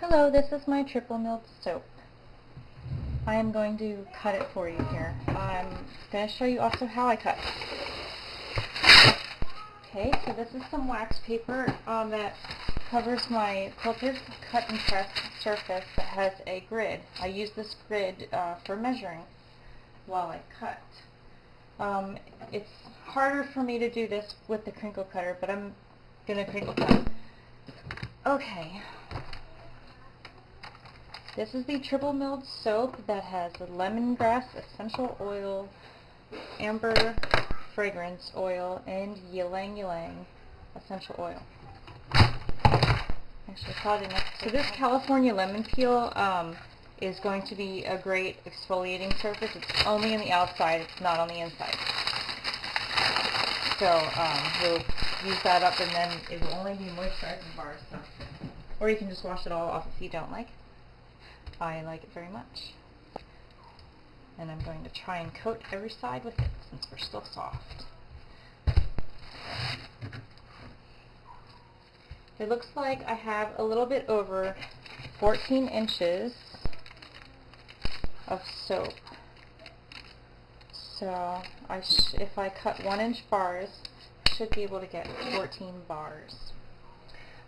Hello, this is my triple milled soap. I am going to cut it for you here. I'm going to show you also how I cut. Okay, so this is some wax paper that covers my quilted cut and press surface that has a grid. I use this grid for measuring while I cut. It's harder for me to do this with the crinkle cutter, but I'm going to crinkle cut. Okay. This is the triple milled soap that has lemongrass essential oil, amber fragrance oil, and ylang-ylang essential oil. Actually, probably next. So this California lemon peel is going to be a great exfoliating surface. It's only on the outside. It's not on the inside. So you'll use that up, and then it will only be moisturizing bars. Or you can just wash it all off if you don't like it. I like it very much, and I'm going to try and coat every side with it since we're still soft. It looks like I have a little bit over 14 inches of soap, so if I cut 1-inch bars, I should be able to get 14 bars.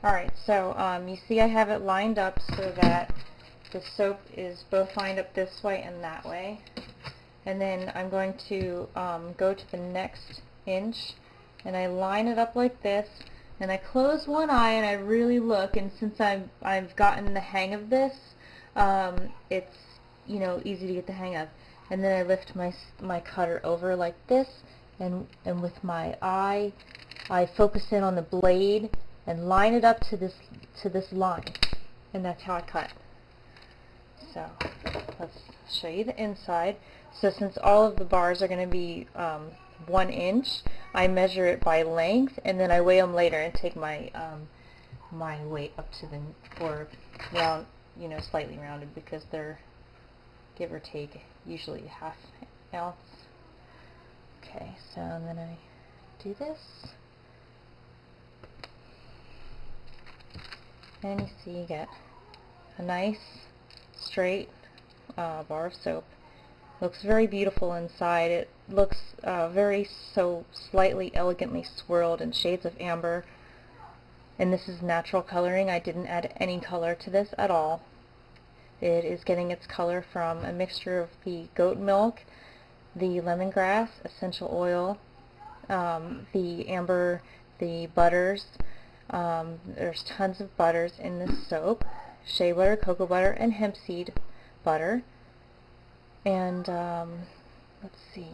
Alright, so you see I have it lined up so that the soap is both lined up this way and that way, and then I'm going to go to the next inch, and I line it up like this, and I close one eye and I really look. And since I've gotten the hang of this, it's, you know, easy to get the hang of. And then I lift my cutter over like this, and with my eye I focus in on the blade and line it up to this line, and that's how I cut. So let's show you the inside. So since all of the bars are going to be 1 inch, I measure it by length, and then I weigh them later and take my my weight up to the, or round, you know, slightly rounded, because they're give or take usually a half ounce. Okay, so then I do this, and you see you get a nice straight bar of soap. Looks very beautiful inside. It looks very so slightly elegantly swirled in shades of amber, and this is natural coloring. I didn't add any color to this at all. It is getting its color from a mixture of the goat milk, the lemongrass essential oil, the amber, the butters. There's tons of butters in this soap: shea butter, cocoa butter, and hemp seed butter. And let's see,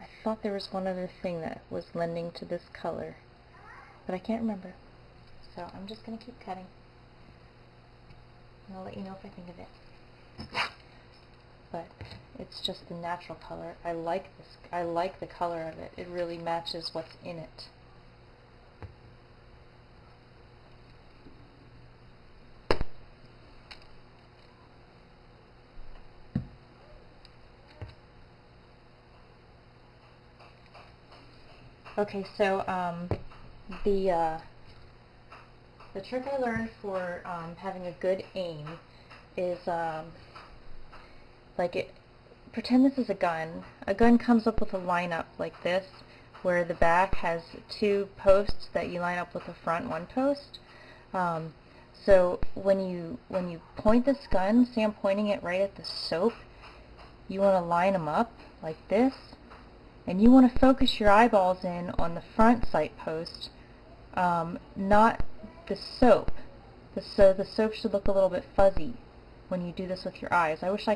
I thought there was one other thing that was lending to this color, but I can't remember. So I'm just going to keep cutting, and I'll let you know if I think of it. But it's just the natural color. I like this. I like the color of it. It really matches what's in it. Okay, so the trick I learned for having a good aim is pretend this is a gun. A gun comes up with a lineup like this, where the back has two posts that you line up with the front one post. So when you point this gun, say I'm pointing it right at the soap, you want to line them up like this. And you want to focus your eyeballs in on the front sight post, not the soap. So the soap should look a little bit fuzzy when you do this with your eyes. I wish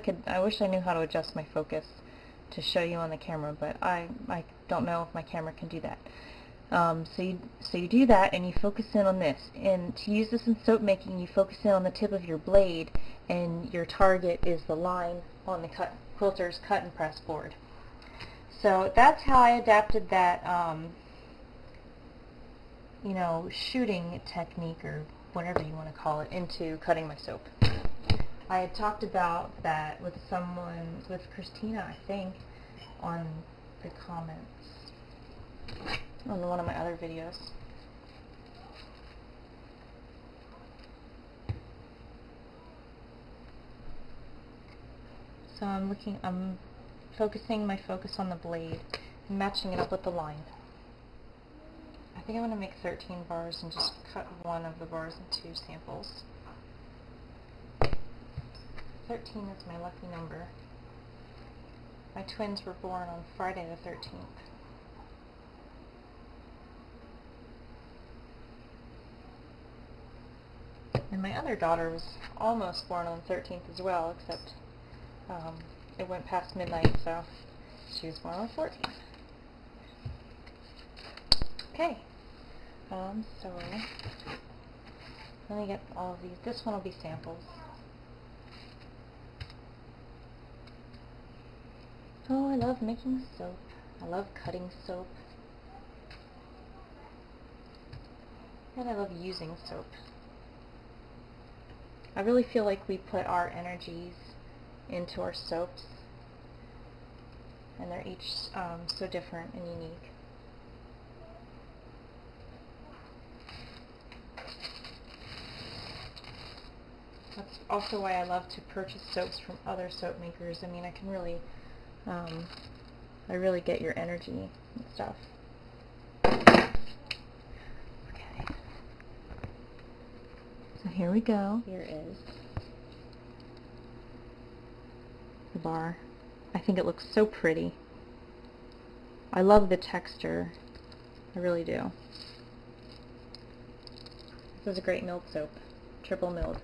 I knew how to adjust my focus to show you on the camera, but I don't know if my camera can do that. So you do that, and you focus in on this. And to use this in soap making, you focus in on the tip of your blade, and your target is the line on the quilter's cut and press board. So that's how I adapted that, you know, shooting technique, or whatever you want to call it, into cutting my soap. I had talked about that with someone, with Christina, I think, on the comments, on one of my other videos. So I'm focusing my focus on the blade, matching it up with the line. I think I'm going to make 13 bars and just cut one of the bars in two samples. 13 is my lucky number. My twins were born on Friday the 13th. And my other daughter was almost born on the 13th as well, except it went past midnight, so she was born on the 14th. Okay, so let me get all of these. This one will be samples. Oh, I love making soap. I love cutting soap. And I love using soap. I really feel like we put our energies into our soaps, and they're each so different and unique. That's also why I love to purchase soaps from other soap makers. I mean, I can really, I really get your energy and stuff. So here we go. Here is the bar. I think it looks so pretty. I love the texture. I really do. This is a great milled soap. Triple milled.